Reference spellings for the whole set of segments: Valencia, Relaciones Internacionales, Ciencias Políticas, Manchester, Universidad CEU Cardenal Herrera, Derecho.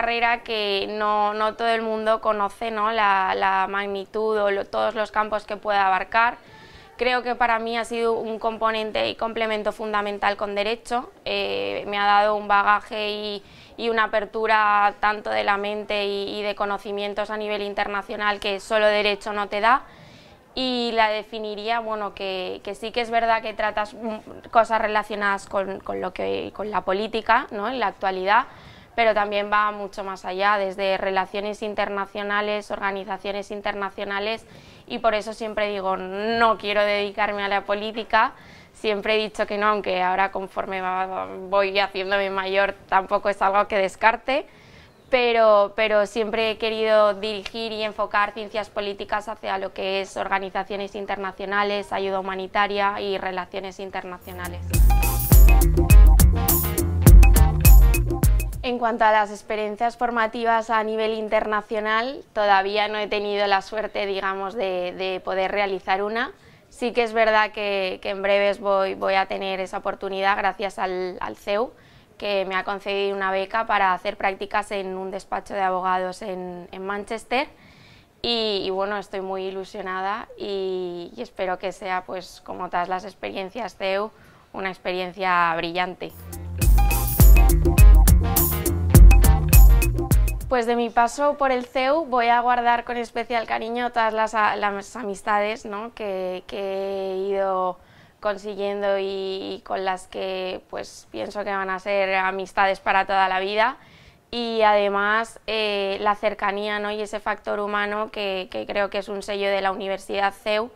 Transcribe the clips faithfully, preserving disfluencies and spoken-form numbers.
carrera que no, no todo el mundo conoce, ¿no? la, la magnitud o lo, todos los campos que puede abarcar. Creo que para mí ha sido un componente y complemento fundamental con Derecho. Eh, me ha dado un bagaje y, y una apertura tanto de la mente y, y de conocimientos a nivel internacional que solo Derecho no te da. Y la definiría, bueno, que, que sí que es verdad que tratas cosas relacionadas con, con, lo que, con la política, ¿no? En la actualidad, pero también va mucho más allá, desde relaciones internacionales, organizaciones internacionales, y por eso siempre digo, no quiero dedicarme a la política, siempre he dicho que no, aunque ahora conforme voy haciéndome mayor tampoco es algo que descarte, Pero, pero siempre he querido dirigir y enfocar ciencias políticas hacia lo que es organizaciones internacionales, ayuda humanitaria y relaciones internacionales. En cuanto a las experiencias formativas a nivel internacional, todavía no he tenido la suerte, digamos, de, de poder realizar una. Sí que es verdad que, que en breves voy, voy a tener esa oportunidad gracias al, al C E U, que me ha concedido una beca para hacer prácticas en un despacho de abogados en, en Manchester y, y bueno, estoy muy ilusionada y, y espero que sea, pues como todas las experiencias C E U, una experiencia brillante. Pues de mi paso por el C E U voy a guardar con especial cariño todas las, las amistades, ¿no? que, que he ido consiguiendo y con las que pues pienso que van a ser amistades para toda la vida, y además eh, la cercanía, ¿no? y ese factor humano que, que creo que es un sello de la Universidad C E U,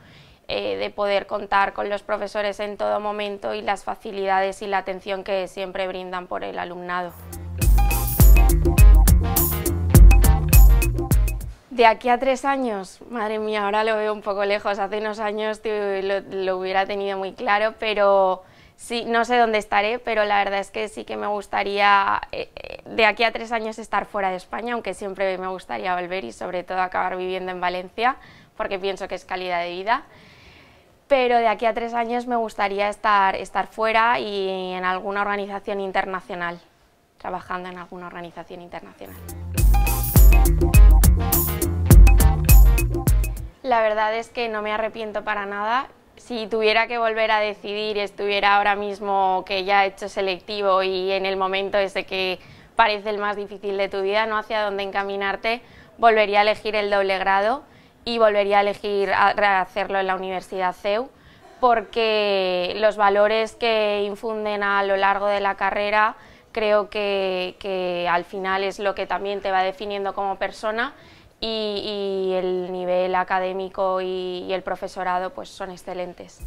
eh, de poder contar con los profesores en todo momento y las facilidades y la atención que siempre brindan por el alumnado. De aquí a tres años, madre mía, ahora lo veo un poco lejos, hace unos años lo, lo hubiera tenido muy claro, pero sí, no sé dónde estaré, pero la verdad es que sí que me gustaría eh, de aquí a tres años estar fuera de España, aunque siempre me gustaría volver y sobre todo acabar viviendo en Valencia, porque pienso que es calidad de vida, pero de aquí a tres años me gustaría estar, estar fuera y en alguna organización internacional, trabajando en alguna organización internacional. La verdad es que no me arrepiento para nada. Si tuviera que volver a decidir, estuviera ahora mismo que ya he hecho selectivo y en el momento ese que parece el más difícil de tu vida, no hacia dónde encaminarte, volvería a elegir el doble grado y volvería a elegir hacerlo en la Universidad C E U, porque los valores que infunden a lo largo de la carrera creo que, que al final es lo que también te va definiendo como persona. Y, y el nivel académico y, y el profesorado pues son excelentes.